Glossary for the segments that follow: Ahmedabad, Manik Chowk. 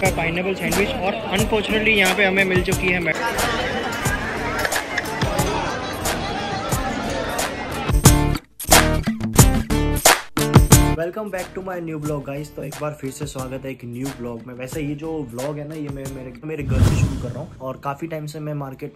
का pineapple sandwich और unfortunately यहाँ पे हमें मिल चुकी है madam. Welcome back to my new blog guys. तो एक बार फिर से स्वागत है एक न्यू ब्लॉग में। वैसे ये जो ब्लॉग है ना, ये मैं मेरे घर से शुरू कर रहा हूँ और काफी टाइम से मैं मार्केट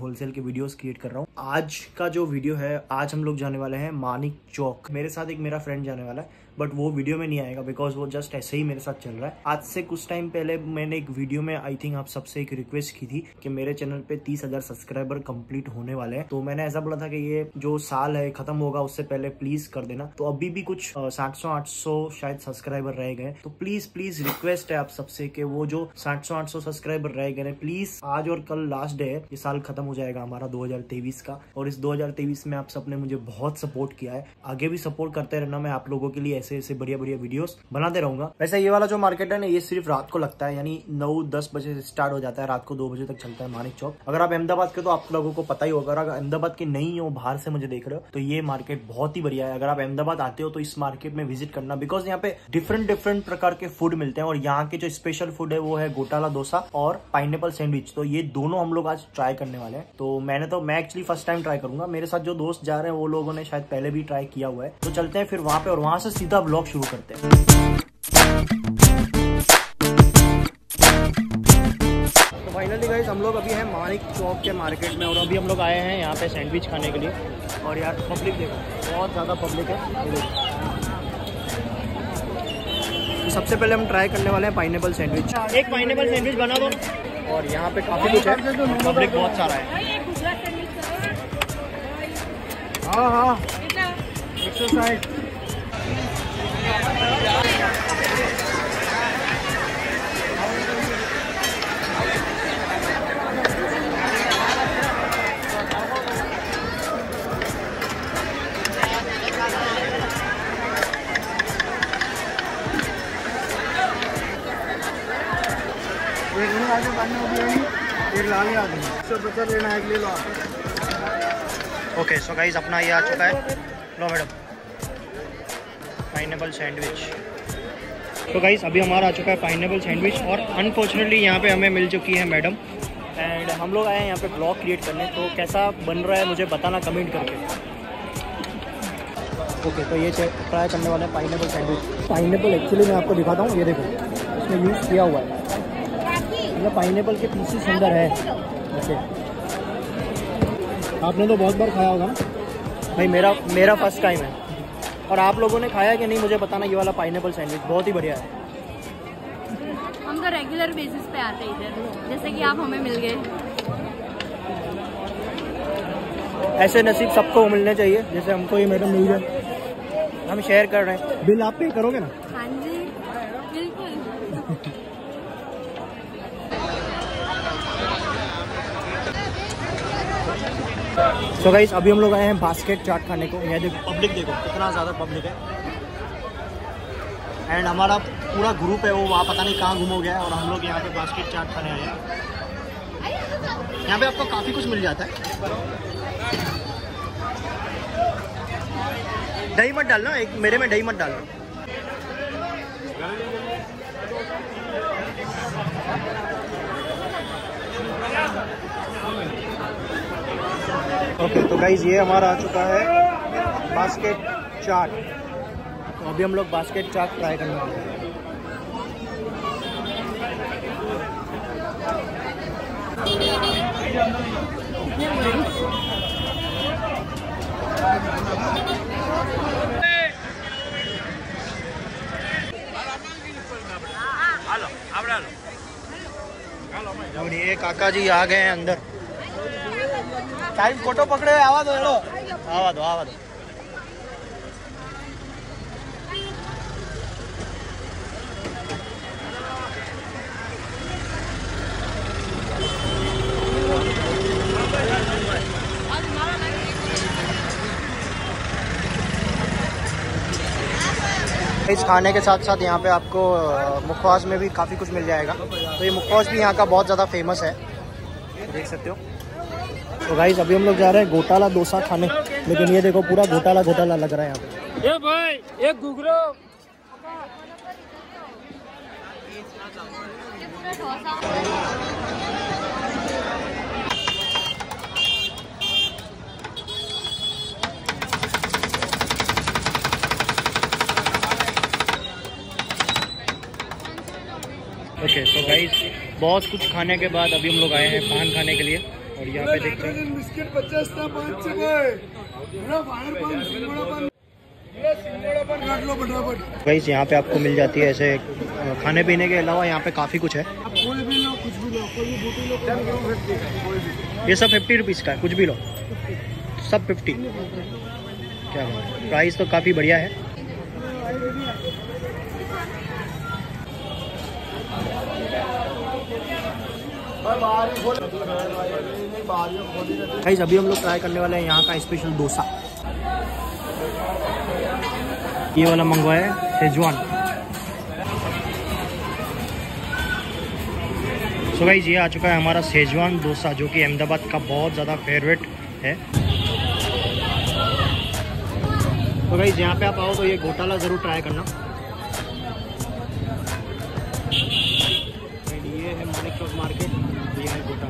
होलसेल के वीडियोस क्रिएट कर रहा हूँ। आज का जो वीडियो है, आज हम लोग जाने वाले हैं मानिक चौक। मेरे साथ एक मेरा फ्रेंड जाने वाला है, बट वो वीडियो में नहीं आएगा बिकॉज वो जस्ट ऐसे ही मेरे साथ चल रहा है। आज से कुछ टाइम पहले मैंने एक वीडियो में आई थिंक आप सबसे एक रिक्वेस्ट की थी कि मेरे चैनल पे 30,000 सब्सक्राइबर कंप्लीट होने वाले हैं। तो मैंने ऐसा बोला था कि ये जो साल है खत्म होगा उससे पहले प्लीज कर देना। तो अभी भी कुछ 700-800 शायद सब्सक्राइबर रह गए। तो प्लीज रिक्वेस्ट है आप सबसे कि वो जो 700-800 सब्सक्राइबर रह गए प्लीज, आज और कल लास्ट डे है, ये साल खत्म हो जाएगा हमारा 2023 का। और इस 2023 में आप सबने मुझे बहुत सपोर्ट किया है, आगे भी सपोर्ट करते रहना। मैं आप लोगों के लिए ऐसे बढ़िया वीडियोस बनाते रहूंगा। वैसे ये वाला जो मार्केट है ना, ये सिर्फ रात को लगता है, यानी 9-10 बजे से स्टार्ट हो जाता है, रात को 2 बजे तक चलता है मानिक चौक। अगर आप अहमदाबाद के तो आप लोगों को पता ही होगा, अगर अहमदाबाद के नहीं हो, बाहर से मुझे देख रहे हो, तो ये मार्केट बहुत ही बढ़िया है। अगर आप अहमदाबाद आते हो तो इस मार्केट में विजिट करना, बिकॉज यहाँ पे डिफरेंट प्रकार के फूड मिलते हैं। और यहाँ के जो स्पेशल फूड है वो है घोटाला डोसा और पाइनएप्पल सैंडविच। तो ये दोनों हम लोग आज ट्राई करने वाले हैं। तो मैं एक्चुअली फर्स्ट टाइम ट्राई करूंगा, मेरे साथ जो दोस्त जा रहे हैं वो लोगों ने शायद पहले भी ट्राई किया हुआ है। तो चलते हैं फिर वहां पे और वहां से सीधा ब्लॉग शुरू करते हैं। तो फाइनली गाइस हम लोग अभी हैं मानिक चौक के मार्केट में और अभी हम लोग आए हैं यहाँ पे सैंडविच खाने के लिए। और यार पब्लिक देखो, बहुत ज़्यादा पब्लिक है। तो सबसे पहले हम ट्राई करने वाले हैं पाइनएप्पल सैंडविच। एक पाइनएप्पल सैंडविच बना दो। और यहाँ पे काफ़ी कुछ है, पब्लिक बहुत सारा है। हाँ, एक्सरसाइज लेना है लो। ओके सो गाइस अपना ये आ चुका है। लो मैडम पाइनएप्पल सैंडविच। तो गाइस अभी हमारा आ चुका है पाइनएप्पल सैंडविच और अनफॉर्चुनेटली यहाँ पे हमें मिल चुकी है मैडम। एंड हम लोग आए हैं यहाँ पे ब्लॉग क्रिएट करने, तो कैसा बन रहा है मुझे बताना कमेंट करके। ओके तो ये ट्राई करने वाले हैं पाइनएप्पल सैंडविच। पाइनएप्पल एक्चुअली मैं आपको दिखाता हूँ, ये देखो इसमें यूज़ किया हुआ है, मतलब पाइनएप्पल के पीसेस अंदर है। ओके आपने तो बहुत बार खाया होगा ना भाई, मेरा फर्स्ट टाइम है। और आप लोगों ने खाया कि नहीं मुझे बताना। ये वाला पाइनएप्पल सैंडविच बहुत ही बढ़िया है। हम तो रेगुलर बेसिस पे आते हैं इधर, जैसे कि आप हमें मिल गए। ऐसे नसीब सबको मिलने चाहिए जैसे हमको ये मैडम मिल गए। हम शेयर कर रहे हैं, बिल आप पे करोगे ना? हाँ जी बिल्कुल। तो गाइस अभी हम लोग आए हैं बास्केट चाट खाने को। यहाँ देखो पब्लिक देखो कितना ज़्यादा पब्लिक है। एंड हमारा पूरा ग्रुप है वो वहाँ पता नहीं कहाँ घूम हो गया है और हम लोग यहाँ पे बास्केट चाट खाने आए हैं। यहाँ पे आपको काफ़ी कुछ मिल जाता है। दही मत डालना, एक मेरे में दही मत डालना। ओके तो गाइज ये हमारा आ चुका है बास्केट चाट। तो अभी हम लोग बास्केट चाट ट्राई करने वाले हैं। और ये काका जी आ गए हैं अंदर। टाइम फोटो पकड़े, आवा दो आवा दो। इस खाने के साथ साथ यहाँ पे आपको मुखवास में भी काफ़ी कुछ मिल जाएगा। तो ये मुखवास भी यहाँ का बहुत ज़्यादा फेमस है, देख सकते हो। तो गाइस अभी हम लोग जा रहे हैं घोटाला डोसा खाने, लेकिन ये देखो पूरा घोटाला लग रहा है यहाँ पे। ए भाई एक घुघरो ओके तो गाइस बहुत कुछ खाने के बाद अभी हम लोग आए हैं पान खाने के लिए और यहाँ पे देखते हैं बिस्किट 50 था 5 से गए गाइस। यहाँ पे आपको मिल जाती है ऐसे खाने पीने के अलावा यहाँ पे काफ़ी कुछ है। ये सब 50 रुपीज़ का है, कुछ भी लो सब 50। क्या प्राइस तो काफ़ी बढ़िया है। गाइस अभी हम लोग ट्राई करने वाले हैं यहाँ का स्पेशल डोसा। ये वाला मंगवाया है शेजवान। सो गाइस ये आ चुका है हमारा शेजवान डोसा जो कि अहमदाबाद का बहुत ज़्यादा फेवरेट है। तो गाइस यहाँ पे आप आओ तो ये घोटाला ज़रूर ट्राई करना। ये है मानिक चौक मार्केट, ये है घोटाला।